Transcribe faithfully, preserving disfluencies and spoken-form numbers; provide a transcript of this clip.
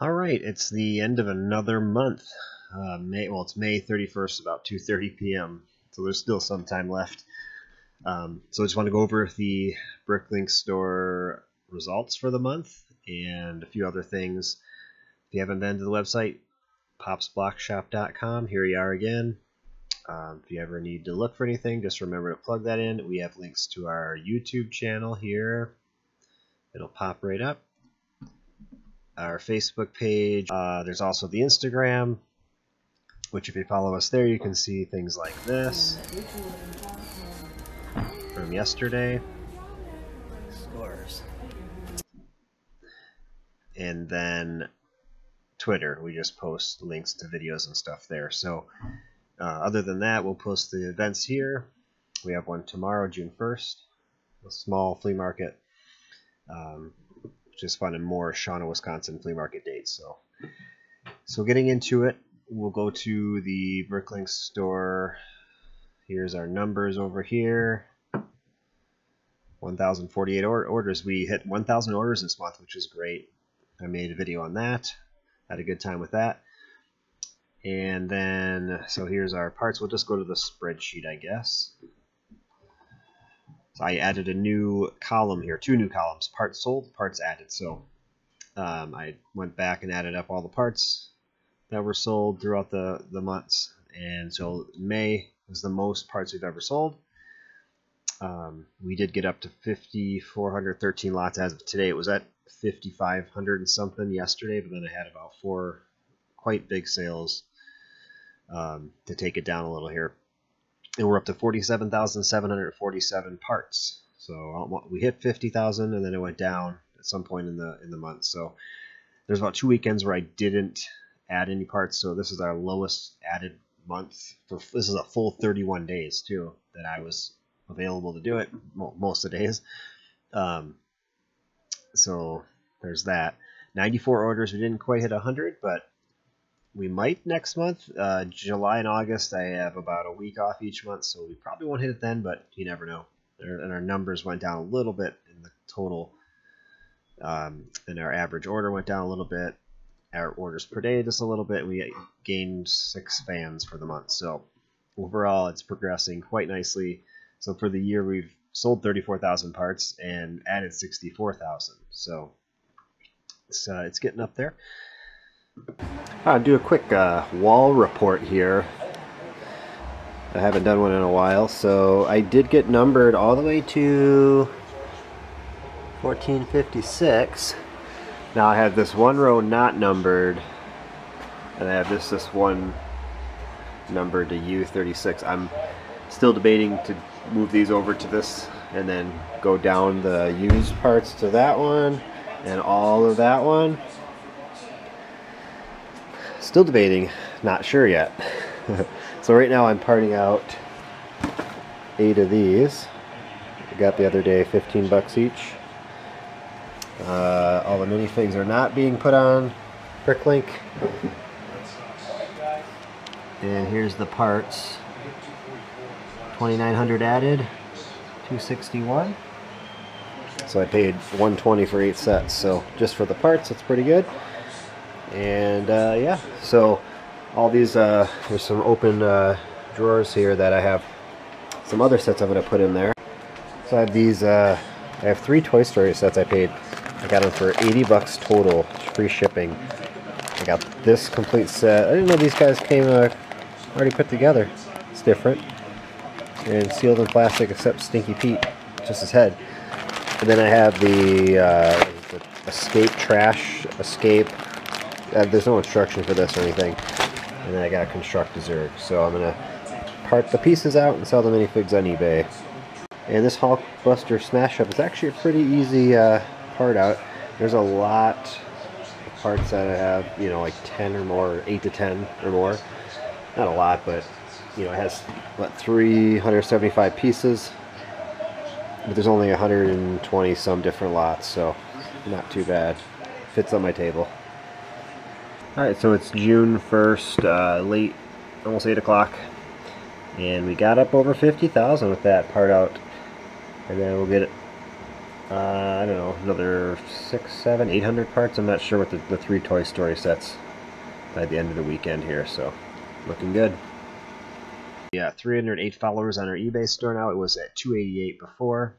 All right, it's the end of another month. Uh, May, well, it's May thirty-first, about two thirty p m So there's still some time left. Um, so I just want to go over the BrickLink store results for the month and a few other things. If you haven't been to the website, pops block shop dot com. Here we are again. Um, if you ever need to look for anything, just remember to plug that in. We have links to our YouTube channel here. It'll pop right up. Our Facebook page. Uh, there's also the Instagram, which if you follow us there, you can see things like this from yesterday. Scores. And then Twitter. We just post links to videos and stuff there. So uh, other than that, we'll post the events here. We have one tomorrow, June first, a small flea market. Um, Just finding more Shawano, Wisconsin flea market dates. So, so getting into it, we'll go to the BrickLink store. Here's our numbers over here. one thousand forty-eight or orders. We hit one thousand orders this month, which is great. I made a video on that. Had a good time with that. And then, so here's our parts. We'll just go to the spreadsheet, I guess. I added a new column here, two new columns, parts sold, parts added. So um, I went back and added up all the parts that were sold throughout the, the months. And so May was the most parts we've ever sold. Um, we did get up to five thousand four hundred thirteen lots as of today. It was at five thousand five hundred and something yesterday, but then I had about four quite big sales um, to take it down a little here. And we're up to forty-seven thousand seven hundred forty-seven parts. So we hit fifty thousand, and then it went down at some point in the in the month. So there's about two weekends where I didn't add any parts. So this is our lowest added month. For, this is a full thirty-one days too that I was available to do it most of the days. Um, so there's that. ninety-four orders. We didn't quite hit one hundred, but we might next month. uh, July and August, I have about a week off each month, so we probably won't hit it then, but you never know. And our numbers went down a little bit in the total, um, and our average order went down a little bit. Our orders per day just a little bit. We gained six fans for the month, so overall it's progressing quite nicely. So for the year, we've sold thirty-four thousand parts and added sixty-four thousand, so it's, uh, it's getting up there. I'll do a quick uh, wall report here. I haven't done one in a while, so I did get numbered all the way to fourteen fifty-six. Now I have this one row not numbered, and I have this this one numbered to U thirty-six. I'm still debating to move these over to this and then go down the used parts to that one and all of that one. Still debating, not sure yet. So right now I'm parting out eight of these. I got the other day, fifteen bucks each. Uh, all the minifigs are not being put on BrickLink. And here's the parts. twenty-nine hundred added, two sixty-one. So I paid one twenty for eight sets. So just for the parts, that's pretty good. And uh, yeah, so all these, uh, there's some open uh, drawers here that I have some other sets I'm going to put in there. So I have these, uh, I have three Toy Story sets I paid. I got them for eighty bucks total, free shipping. I got this complete set. I didn't know these guys came uh, already put together. It's different. And sealed in plastic except Stinky Pete, just his head. And then I have the, uh, the Escape Trash, Escape. Uh, there's no instruction for this or anything. And then I got Construct a Zerg. So I'm going to part the pieces out and sell the minifigs on eBay. And this Hulkbuster Smash Up is actually a pretty easy uh, part out. There's a lot of parts that I have, you know, like ten or more, eight to ten or more. Not a lot, but, you know, it has, what, three hundred seventy-five pieces. But there's only one hundred twenty some different lots, so not too bad. Fits on my table. Alright, so it's June first, uh, late, almost eight o'clock. and we got up over fifty thousand with that part out, and then we'll get it, uh, I don't know, another six, seven, eight hundred parts. I'm not sure what the, the three Toy Story sets by the end of the weekend here, so looking good. Yeah, three hundred eight followers on our eBay store now. It was at two eighty-eight before.